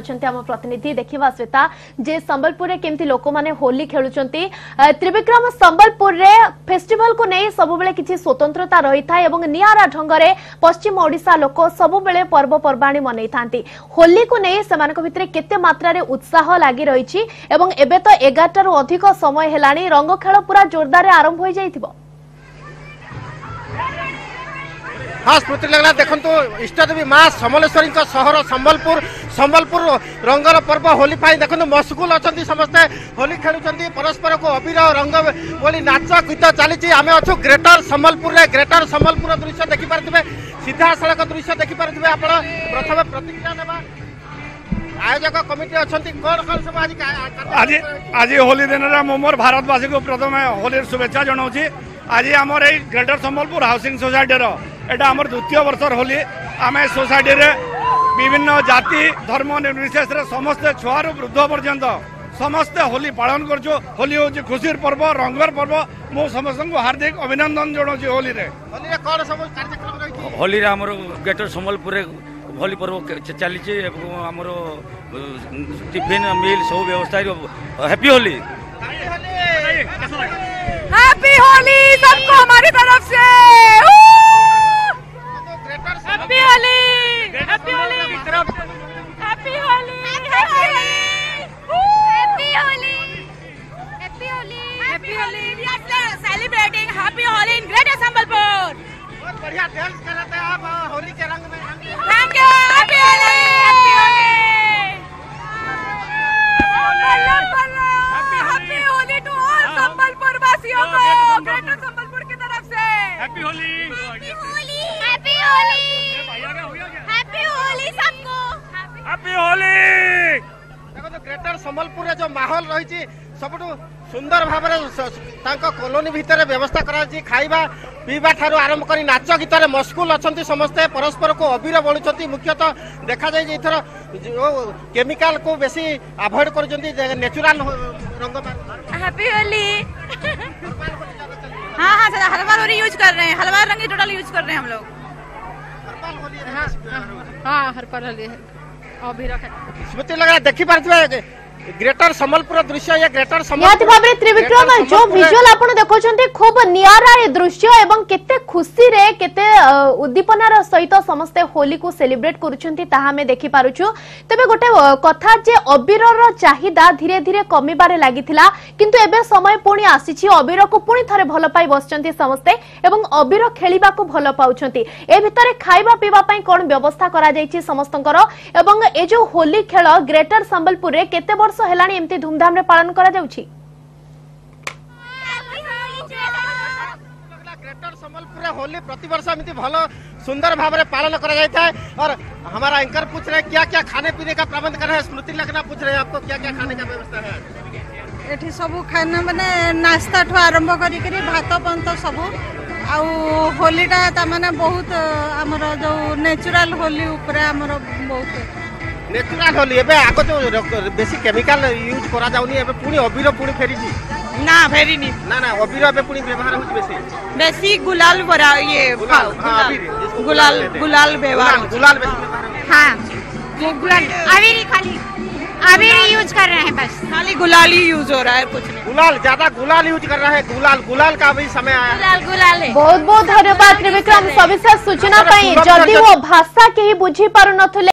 प्रतिनिधि देखिवा श्वेता जे संबलपुर रे केमती लोक माने होली खेलुचंती त्रिविक्रम संबलपुर रे फेस्टिवल को नै सब बेले किछि स्वतंत्रता रही थाए एवं नियारा ढंगरे पश्चिम ओडिसा लोक सब बेले पर्व पर्वाणी मनै थांती। होली को नै समान को भितरे केते मात्रा रे उत्साह लागि रही छि एवं एबे तो 11 रु अधिक समय हेलाणी रंग खेल पूरा जोरदार रे आरंभ होई जाइथिबो। हाँ स्मृति लगना देखो इष्टदेवी माँ समलेश्वरी सहर संबलपुर संबलपुर रंगर पर्व होली देखो मशगुल अच्छा समस्ते होली खेलुंट परस्पर को अबीर रंग बोली नाच गीत चली आम अच्छु ग्रेटर संबलपुर दृश्य देखिपे सीधा सड़क दृश्य देखिपे आप प्रथम प्रतिक्रिया ना आयोजक कमिटी अच्छा कौन कौन सब आज आज होली दिन मोर भारतवासी को प्रथम होली शुभेच्छा जनाऊँगी। आज आमर ये ग्रेटर संबलपुर हाउसिंग सोसाइटी एटा आमर द्वितीय वर्षर होली आम सोसाइटी रे विभिन्न जाति धर्म निर्विशेष समस्ते छुआ रु वृद्ध पर्यंत समस्ते होली पालन करजो। होली हो खुशीर पर्व रंगर पर्व मो समस्त को हार्दिक अभिनंदन जनाऊँगी। होली रे कौन सब कार्यक्रम रही होली रे आमर ग्रेटर संबलपुर होली पर्व चली आमर टिफिन मिल सब व्यवस्था हैप्पी होली सबको हमारी तरफ से बढ़िया डांस कराते हैं आप होली के रंग में। Happy Holi to all Sambalpur वासियों को ग्रेटर संबलपुर की तरफ से happy Holi. Happy Holi happy Holi सबको हैप्पी होली। देखो तो ग्रेटर संबलपुर में जो माहौल रही सबुठ सुंदर भाव कोलोनी भितर व्यवस्था कराई खाइबा पीवा ठारू आरंभ कर नाच गीत मशगुल अच्छा समस्ते परस्पर को अबीर बोलुंट। मुख्यतः देखा जाए एथर जो केमिकल को बेसी अवॉइड कर नेचुरल रंग। हैप्पी होली हाँ हाँ सर हर बार यूज कर रहे हैं हर बार रंग टोटल यूज कर रहे हैं हम लोग हर बार होली अबीर। स्मृति लगा देखी पारे ग्रेटर संबलपुर दृश्य या ग्रेटर संबलपुर भाव में त्रिविक्रम जो विजुअल आप देखो खूब नियारा ये दृश्य एवं केते खुशी रे केते उद्दीपनार सहित समस्ते होली को सेलिब्रेट करुछंती ताहा में देखि पारुछु। तबे गोटे कथा जे अबीर रो चाहिदा धीरे धीरे कमीबारे लागिथिला किंतु एबे समय पुणी आसीछि अबीर को पुणी थरे भल पाई बसचंती समस्ते एवं अबीर खेलिबा को भल पाउछंती। ए भितरे खाइबा पीबा पई कोन व्यवस्था करा जायछि समस्तनकर एवं ए जो होली खेल ग्रेटर संबलपुर रे केते हेलानी धूमधाम रे पालन करा जाउछि। ग्रेटर संबलपुर होली प्रतिवर्ष एमती भल सुंदर भाव में पालन करा जाता है। और हमारा एंकर पूछ रहे हैं क्या क्या खाने पीने का प्रबंध करना है। स्मृति लगना पूछ रहे हैं आपको क्या क्या खाने का व्यवस्था है। एठी सब खाना माने नाश्ता ठो आरंभ करी भात पंत सब आउ होलीटा तामाने बहुत हमर जो नेचुरल होली ऊपर हमर बहुत नेचुरल होली एबे आगो तो बेसी केमिकल यूज करा जाउनी एबे पूरी अबीर पूरी फेरी जी ना फेरी नी ना ना अबीर एबे पूरी व्यवहार होत बेसी बेसी गुलाल बरा ये गुलाल गुलाल व्यवहार गुलाल बेसी हां वो गुलाल अबीर खाली अबीर यूज कर रहे हैं बस खाली गुलाल ही यूज हो रहा है कुछ नहीं गुलाल ज्यादा गुलाल यूज कर रहा है गुलाल का भी समय आया गुलाल गुलाल बहुत बहुत धन्यवाद त्रिविक्रम सविशेष सूचना पई। जदी वो भाषा के ही बुझी पारु नथले।